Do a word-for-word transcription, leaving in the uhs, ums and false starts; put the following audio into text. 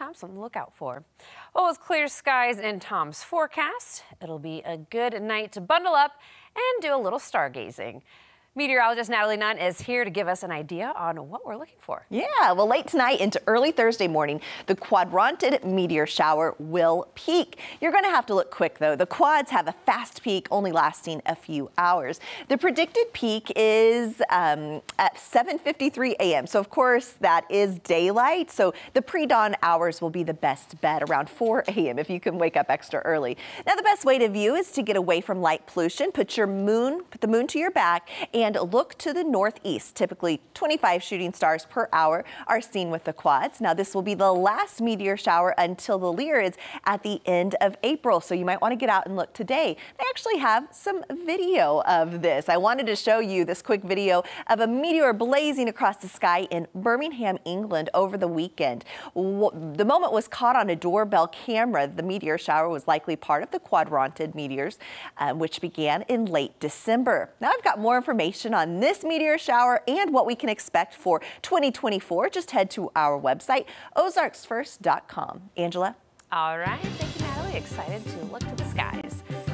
Thompson look out for. Well, with clear skies in Tom's forecast, it'll be a good night to bundle up and do a little stargazing. Meteorologist Natalie Nunn is here to give us an idea on what we're looking for. Yeah, well, late tonight into early Thursday morning, the Quadrantid meteor shower will peak. You're going to have to look quick, though. The quads have a fast peak, only lasting a few hours. The predicted peak is um, at seven fifty-three a m So, of course, that is daylight. So the pre-dawn hours will be the best bet, around four a m if you can wake up extra early. Now, the best way to view is to get away from light pollution. Put your moon, put the moon to your back, and And look to the northeast. Typically, twenty-five shooting stars per hour are seen with the quads. Now, this will be the last meteor shower until the Lyrids at the end of April. So you might want to get out and look today. I actually have some video of this. I wanted to show you this quick video of a meteor blazing across the sky in Birmingham, England over the weekend. The moment was caught on a doorbell camera. The meteor shower was likely part of the Quadrantid meteors, uh, which began in late December. Now, I've got more information on this meteor shower and what we can expect for twenty twenty-four, just head to our website, Ozarks First dot com. Angela? All right. Thank you, Natalie. Excited to look to the skies.